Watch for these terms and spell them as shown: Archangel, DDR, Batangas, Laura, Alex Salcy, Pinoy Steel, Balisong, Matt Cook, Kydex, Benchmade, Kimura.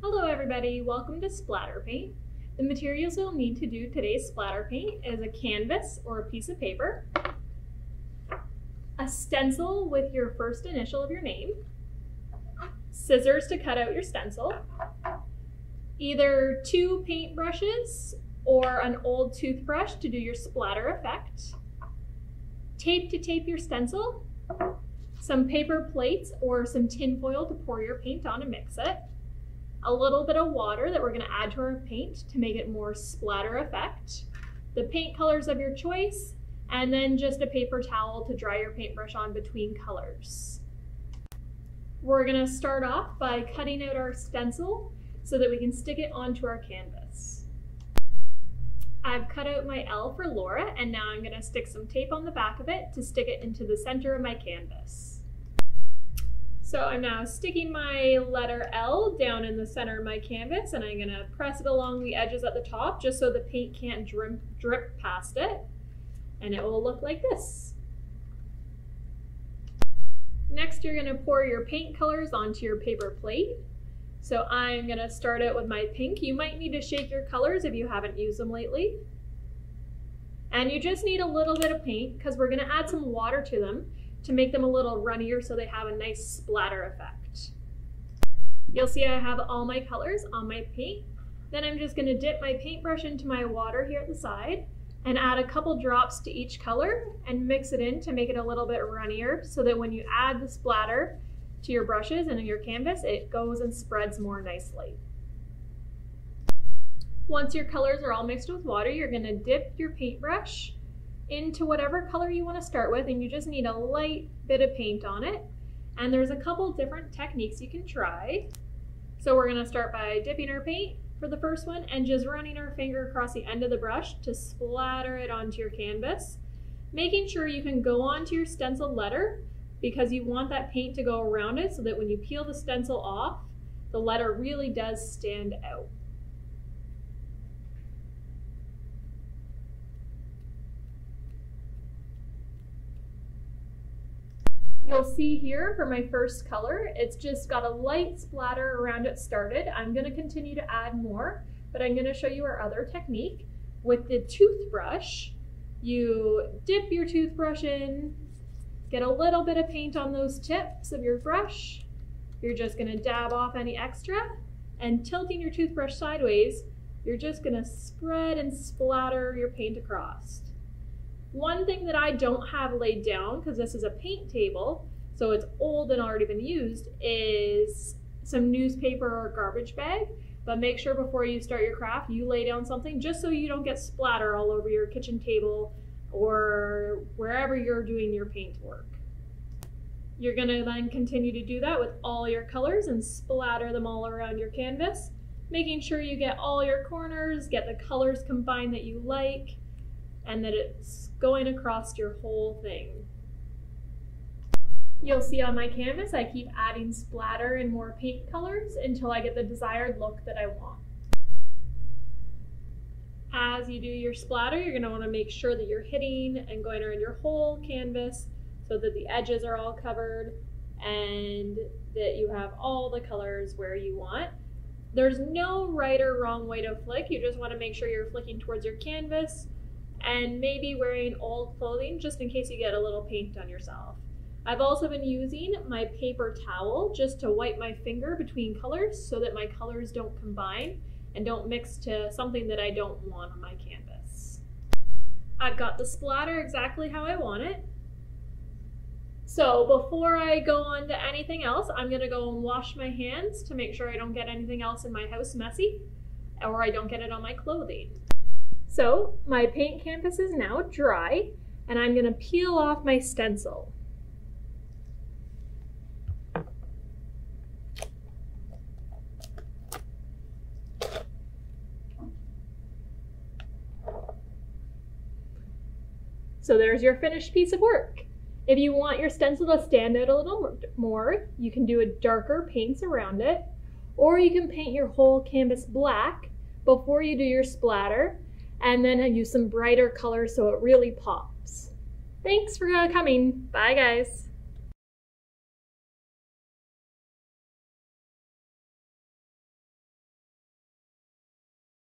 Hello everybody, welcome to Splatter Paint. The materials you'll need to do today's splatter paint is a canvas or a piece of paper, a stencil with your first initial of your name, scissors to cut out your stencil, either two paint brushes or an old toothbrush to do your splatter effect, tape to tape your stencil, some paper plates or some tin foil to pour your paint on and mix it, a little bit of water that we're going to add to our paint to make it more splatter effect, the paint colors of your choice, and then just a paper towel to dry your paintbrush on between colors. We're going to start off by cutting out our stencil so that we can stick it onto our canvas. I've cut out my L for Laura, and now I'm going to stick some tape on the back of it to stick it into the center of my canvas. So I'm now sticking my letter L down in the center of my canvas, and I'm gonna press it along the edges at the top just so the paint can't drip past it. And it will look like this. Next, you're gonna pour your paint colors onto your paper plate. So I'm gonna start out with my pink. You might need to shake your colors if you haven't used them lately. And you just need a little bit of paint because we're gonna add some water to them to make them a little runnier so they have a nice splatter effect. You'll see I have all my colors on my paint. Then I'm just gonna dip my paintbrush into my water here at the side and add a couple drops to each color and mix it in to make it a little bit runnier so that when you add the splatter to your brushes and your canvas, it goes and spreads more nicely. Once your colors are all mixed with water, you're gonna dip your paintbrush into whatever color you want to start with, and you just need a light bit of paint on it. And there's a couple different techniques you can try. So we're going to start by dipping our paint for the first one and just running our finger across the end of the brush to splatter it onto your canvas, making sure you can go onto your stencil letter because you want that paint to go around it so that when you peel the stencil off, the letter really does stand out. You'll see here for my first color, it's just got a light splatter around it started. I'm going to continue to add more, but I'm going to show you our other technique. With the toothbrush, you dip your toothbrush in, get a little bit of paint on those tips of your brush. You're just going to dab off any extra, and tilting your toothbrush sideways, you're just going to spread and splatter your paint across. One thing that I don't have laid down, because this is a paint table, so it's old and already been used, is some newspaper or garbage bag. But make sure before you start your craft, you lay down something just so you don't get splatter all over your kitchen table or wherever you're doing your paint work. You're gonna then continue to do that with all your colors and splatter them all around your canvas, making sure you get all your corners, get the colors combined that you like, and that it's going across your whole thing. You'll see on my canvas, I keep adding splatter and more paint colors until I get the desired look that I want. As you do your splatter, you're gonna wanna make sure that you're hitting and going around your whole canvas so that the edges are all covered and that you have all the colors where you want. There's no right or wrong way to flick. You just wanna make sure you're flicking towards your canvas and maybe wearing old clothing just in case you get a little paint on yourself. I've also been using my paper towel just to wipe my finger between colors so that my colors don't combine and don't mix to something that I don't want on my canvas. I've got the splatter exactly how I want it. So before I go on to anything else, I'm gonna go and wash my hands to make sure I don't get anything else in my house messy or I don't get it on my clothing. So my paint canvas is now dry, and I'm gonna peel off my stencil. So there's your finished piece of work. If you want your stencil to stand out a little more, you can do a darker paints around it, or you can paint your whole canvas black before you do your splatter, and then I use some brighter colors so it really pops. Thanks for coming. Bye guys.